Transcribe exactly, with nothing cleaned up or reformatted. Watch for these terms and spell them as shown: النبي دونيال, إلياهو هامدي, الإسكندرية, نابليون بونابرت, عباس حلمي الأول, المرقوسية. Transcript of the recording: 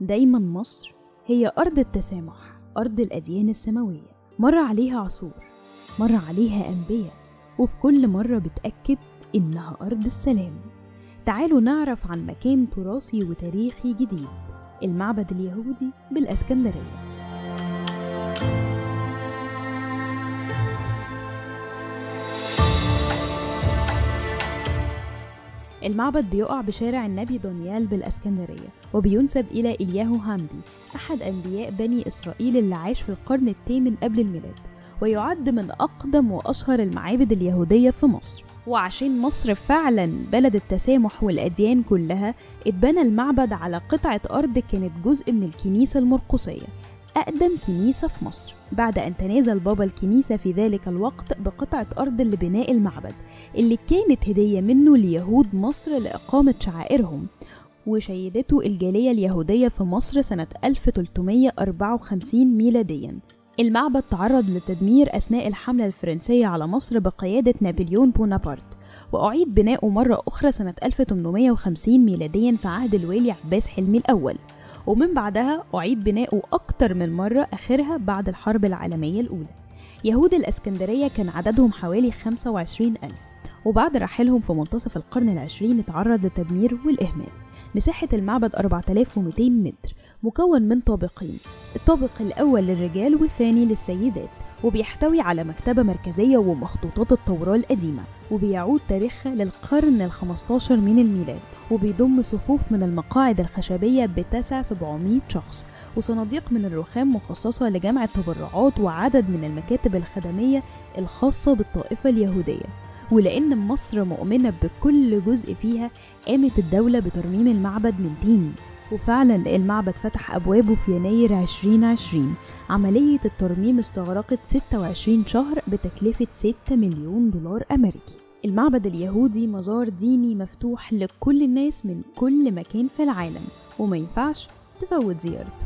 دايما مصر هي أرض التسامح، أرض الأديان السماوية، مر عليها عصور، مر عليها أنبياء، وفي كل مرة بتأكد إنها أرض السلام. تعالوا نعرف عن مكان تراثي وتاريخي جديد، المعبد اليهودي بالإسكندرية. المعبد بيقع بشارع النبي دونيال بالإسكندرية، وبينسب إلى إلياهو هامدي، أحد أنبياء بني إسرائيل اللي عاش في القرن الثامن قبل الميلاد، ويعد من أقدم وأشهر المعابد اليهودية في مصر. وعشان مصر فعلا بلد التسامح والأديان كلها، اتبنى المعبد على قطعة أرض كانت جزء من الكنيسة المرقوسية، أقدم كنيسة في مصر، بعد أن تنازل بابا الكنيسة في ذلك الوقت بقطعة أرض لبناء المعبد اللي كانت هدية منه ليهود مصر لإقامة شعائرهم. وشيدته الجالية اليهودية في مصر سنة ألف وثلاثمائة وأربعة وخمسين ميلادياً. المعبد تعرض للتدمير أثناء الحملة الفرنسية على مصر بقيادة نابليون بونابرت، وأعيد بناؤه مرة أخرى سنة ألف وثمانمائة وخمسين ميلادياً في عهد الوالي عباس حلمي الأول، ومن بعدها أعيد بناؤه أكتر من مرة، آخرها بعد الحرب العالمية الأولى. يهود الإسكندرية كان عددهم حوالي خمسة وعشرين ألف، وبعد رحيلهم في منتصف القرن العشرين اتعرض للتدمير والإهمال. مساحة المعبد أربعة آلاف ومئتين متر، مكون من طابقين، الطابق الأول للرجال والثاني للسيدات، وبيحتوي على مكتبة مركزية ومخطوطات التوراة القديمة، وبيعود تاريخها للقرن الخمستاشر من الميلاد، وبيضم صفوف من المقاعد الخشبية بتسع سبعمائة شخص، وصناديق من الرخام مخصصة لجمع التبرعات، وعدد من المكاتب الخدمية الخاصة بالطائفة اليهودية. ولأن مصر مؤمنة بكل جزء فيها، قامت الدولة بترميم المعبد من تاني، وفعلا المعبد فتح أبوابه في يناير ألفين وعشرين. عملية الترميم استغرقت ستة وعشرين شهر بتكلفة ستة مليون دولار أمريكي. المعبد اليهودي مزار ديني مفتوح لكل الناس من كل مكان في العالم، وما ينفعش تفوت زيارته.